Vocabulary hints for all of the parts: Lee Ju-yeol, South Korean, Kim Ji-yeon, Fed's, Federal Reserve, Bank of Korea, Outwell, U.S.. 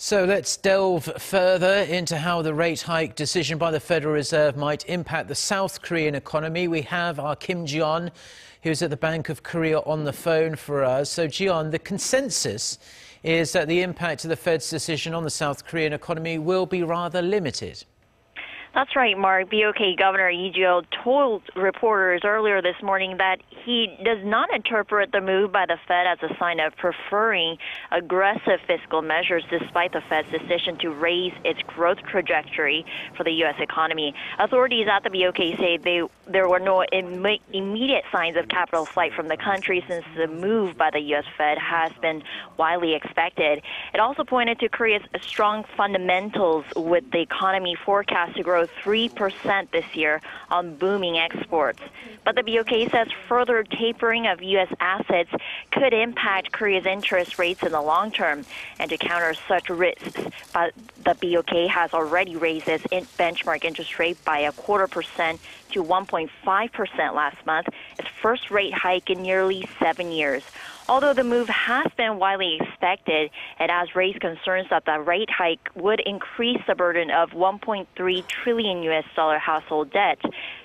So let's delve further into how the rate hike decision by the Federal Reserve might impact the South Korean economy. We have our Kim Ji-yeon, who's at the Bank of Korea, on the phone for us. So, Ji-yeon, the consensus is that the impact of the Fed's decision on the South Korean economy will be rather limited. That's right, Mark. BOK Governor Lee Ju-yeol told reporters earlier this morning that he does not interpret the move by the Fed as a sign of preferring aggressive fiscal measures despite the Fed's decision to raise its growth trajectory for the U.S. economy. Authorities at the BOK say there were no immediate signs of capital flight from the country since the move by the U.S. Fed has been widely expected. It also pointed to Korea's strong fundamentals, with the economy forecast to grow 3% this year on booming exports. But the BOK says further tapering of U.S. assets could impact Korea's interest rates in the long term. And to counter such risks, the BOK has already raised its benchmark interest rate by 0.25% to 1.5% last month, its first rate hike in nearly 7 years. Although the move has been widely expected, it has raised concerns that the rate hike would increase the burden of $1.3 trillion U.S. dollar household debt,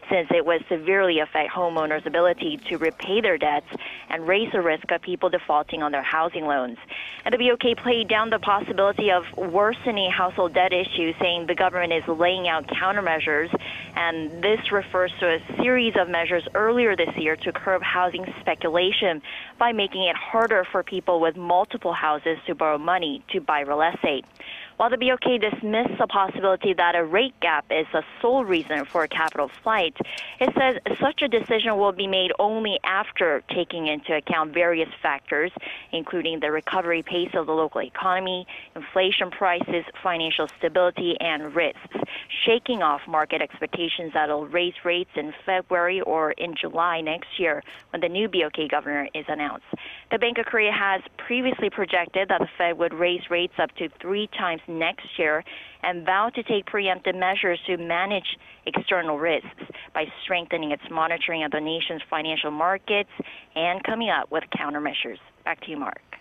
since it would severely affect homeowners' ability to repay their debts and raise the risk of people defaulting on their housing loans. And the BOK played down the possibility of worsening household debt issues, saying the government is laying out countermeasures, and this refers to a series of measures earlier this year to curb housing speculation by making it harder for people with multiple houses to borrow money to buy real estate. While the BOK dismissed the possibility that a rate gap is the sole reason for capital flight, it says such a decision will be made only after taking into account various factors, including the recovery pace of the local economy, inflation prices, financial stability, and risks, shaking off market expectations that will raise rates in February or in July next year when the new BOK governor is announced. The Bank of Korea has previously projected that the Fed would raise rates up to 3 times next year and vowed to take preemptive measures to manage external risks by strengthening its monitoring of the nation's financial markets and coming up with countermeasures. Back to you, Mark.